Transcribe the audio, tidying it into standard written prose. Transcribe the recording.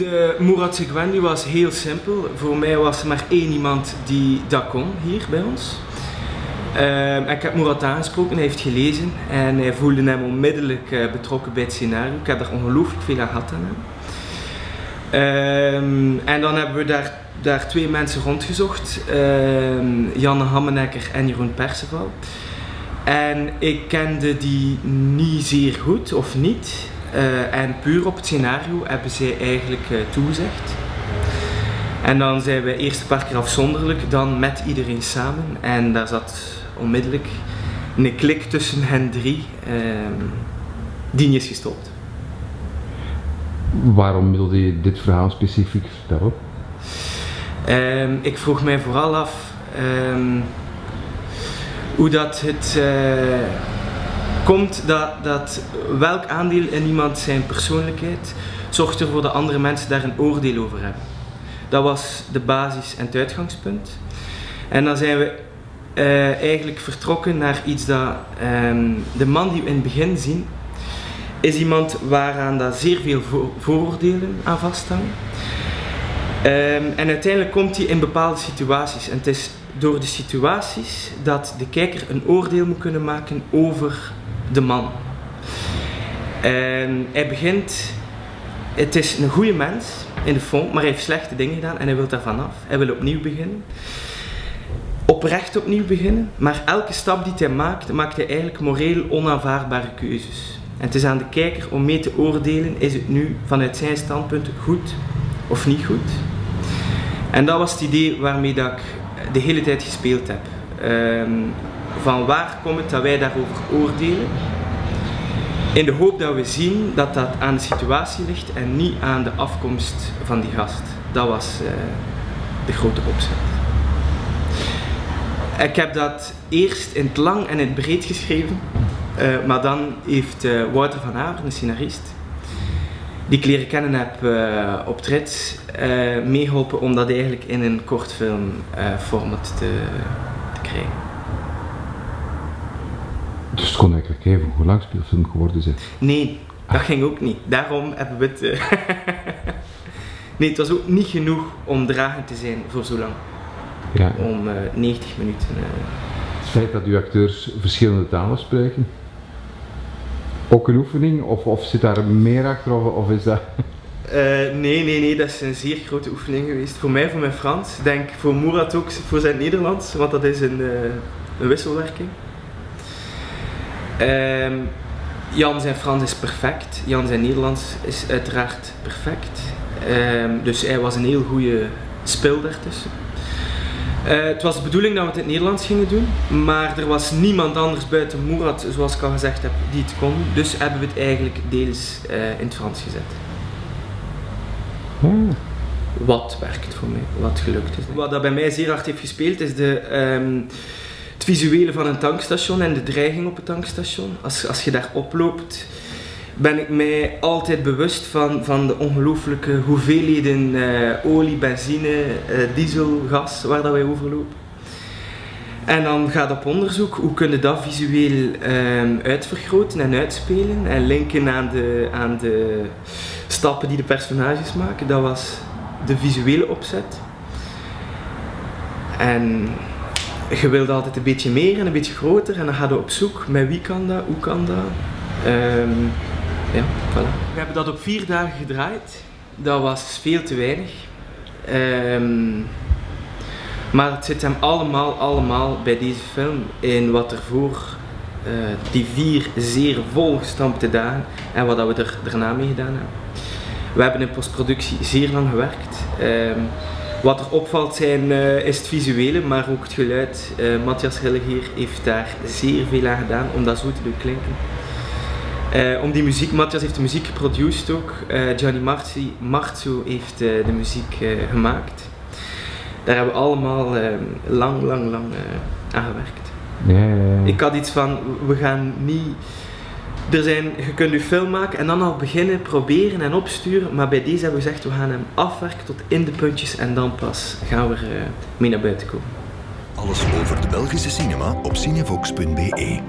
De Mourade Zeguendi was heel simpel. Voor mij was er maar één iemand die dat kon hier bij ons. Ik heb Mourade aangesproken, hij heeft gelezen en hij voelde hem onmiddellijk betrokken bij het scenario. Ik heb daar ongelooflijk veel aan gehad aan hem. En dan hebben we daar twee mensen rondgezocht, Jan Hammenecker en Jeroen Perceval. En ik kende die niet zeer goed, of niet. En puur op het scenario hebben zij eigenlijk toegezegd. En dan zijn we eerst een paar keer afzonderlijk, dan met iedereen samen. En daar zat onmiddellijk een klik tussen hen drie, die niet is gestopt. Waarom wilde je dit verhaal specifiek vertellen? Ik vroeg mij vooral af hoe dat het komt dat welk aandeel in iemand zijn persoonlijkheid zorgt ervoor dat andere mensen daar een oordeel over hebben. Dat was de basis en het uitgangspunt. En dan zijn we eigenlijk vertrokken naar iets dat de man die we in het begin zien, is iemand waaraan dat zeer veel vooroordelen aan vasthangen. En uiteindelijk komt hij in bepaalde situaties. En het is door de situaties dat de kijker een oordeel moet kunnen maken over de man. Hij begint, het is een goede mens in de fond, maar hij heeft slechte dingen gedaan en hij wil daar vanaf. Hij wil opnieuw beginnen. Oprecht opnieuw beginnen, maar elke stap die hij maakt, maakt hij eigenlijk moreel onaanvaardbare keuzes. En het is aan de kijker om mee te oordelen, is het nu vanuit zijn standpunt goed of niet goed. En dat was het idee waarmee dat ik de hele tijd gespeeld heb. Van waar komt het dat wij daarover oordelen? In de hoop dat we zien dat dat aan de situatie ligt en niet aan de afkomst van die gast. Dat was de grote opzet. Ik heb dat eerst in het lang en in het breed geschreven. Maar dan heeft Wouter van Haver, een scenarist, die ik leren kennen heb op TRITS, meegeholpen om dat eigenlijk in een kortfilmformat te krijgen. Dus het kon eigenlijk even een langspeelfilm geworden zijn? Nee, dat ging ook niet. Daarom hebben we het... Nee, het was ook niet genoeg om dragend te zijn voor zo lang. Ja. Om 90 minuten... Het feit dat uw acteurs verschillende talen spreken, ook een oefening? Of zit daar meer achter? Of is dat... Nee, dat is een zeer grote oefening geweest. Voor mij, voor mijn Frans. Ik denk voor Mourade ook, voor zijn Nederlands, want dat is een wisselwerking. Jan zijn Frans is perfect. Jan zijn Nederlands is uiteraard perfect. Dus hij was een heel goede spil daartussen. Het was de bedoeling dat we het in het Nederlands gingen doen, maar er was niemand anders buiten Mourade, zoals ik al gezegd heb, die het kon. Dus hebben we het eigenlijk deels in het Frans gezet. Wat werkt voor mij, wat gelukt is. Wat dat bij mij zeer hard heeft gespeeld is het visuele van een tankstation en de dreiging op het tankstation. Als je daar oploopt, ben ik mij altijd bewust van de ongelooflijke hoeveelheden olie, benzine, diesel, gas waar dat wij overlopen. En dan gaat op onderzoek, hoe kun je dat visueel uitvergroten en uitspelen en linken aan de stappen die de personages maken. Dat was de visuele opzet. En je wilde altijd een beetje meer en een beetje groter en dan gaan we op zoek met wie kan dat, hoe kan dat. Ja, voilà. We hebben dat op 4 dagen gedraaid. Dat was veel te weinig. Maar het zit hem allemaal bij deze film in wat er voor die 4 zeer volgestampte dagen en wat we er daarna mee gedaan hebben. We hebben in postproductie zeer lang gewerkt. Wat er opvalt is het visuele, maar ook het geluid. Matthias Hillegier heeft daar zeer veel aan gedaan om dat zo te doen klinken. Om die muziek, Matthias heeft de muziek geproduceerd ook, Gianni Marzo heeft de muziek gemaakt. Daar hebben we allemaal lang aan gewerkt. Yeah. Ik had iets van, we gaan niet... je kunt je film maken en dan al beginnen proberen en opsturen, maar bij deze hebben we gezegd, we gaan hem afwerken tot in de puntjes en dan pas gaan we er mee naar buiten komen. Alles over de Belgische cinema op cinevox.be.